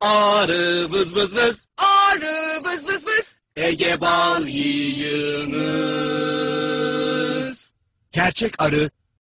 Arı vız vız vız. Arı vız vız vız. Ege bal yiyiniz. Gerçek arı